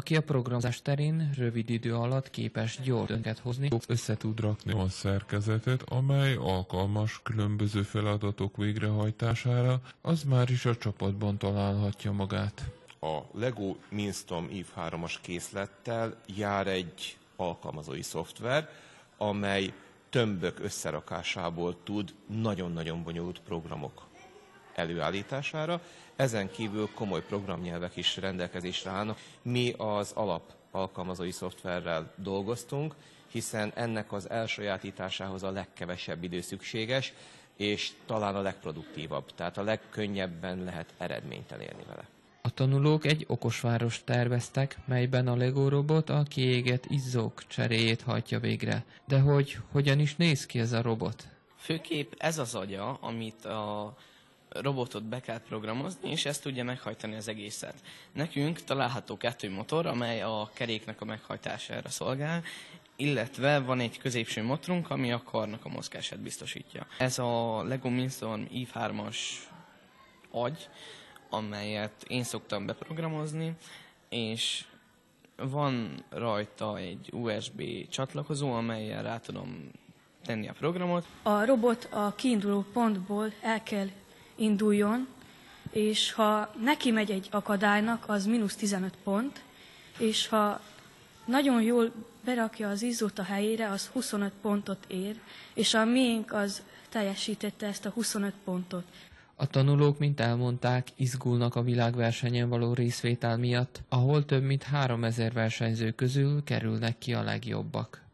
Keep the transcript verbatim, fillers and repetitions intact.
aki a programozás terén rövid idő alatt képes gyors döntéseket hozni, össze tud rakni olyan szerkezetet, amely alkalmas különböző feladatok végrehajtására, az már is a csapatban találhatja magát. A LEGO Mindstorm Eve hármas készlettel jár egy alkalmazói szoftver, amely tömbök összerakásából tud nagyon-nagyon bonyolult programok előállítására. Ezen kívül komoly programnyelvek is rendelkezésre állnak. Mi az alap alkalmazói szoftverrel dolgoztunk, hiszen ennek az elsajátításához a legkevesebb idő szükséges, és talán a legproduktívabb, tehát a legkönnyebben lehet eredményt elérni vele. A tanulók egy okosvárost terveztek, melyben a LEGO robot a kiégett izzók cseréjét hajtja végre. De hogy hogyan is néz ki ez a robot? Főképp ez az agya, amit a robotot be kell programozni, és ezt tudja meghajtani az egészet. Nekünk található kettő motor, amely a keréknek a meghajtására szolgál, illetve van egy középső motorunk, ami a karnak a mozgását biztosítja. Ez a LEGO Mindstorm Eve hármas agy, amelyet én szoktam beprogramozni, és van rajta egy u es bé csatlakozó, amelyen rá tudom tenni a programot. A robot a kiinduló pontból el kell induljon, és ha neki megy egy akadálynak, az mínusz tizenöt pont, és ha nagyon jól berakja az izzót a helyére, az huszonöt pontot ér, és a miénk az teljesítette ezt a huszonöt pontot. A tanulók, mint elmondták, izgulnak a világversenyen való részvétel miatt, ahol több mint háromezer versenyző közül kerülnek ki a legjobbak.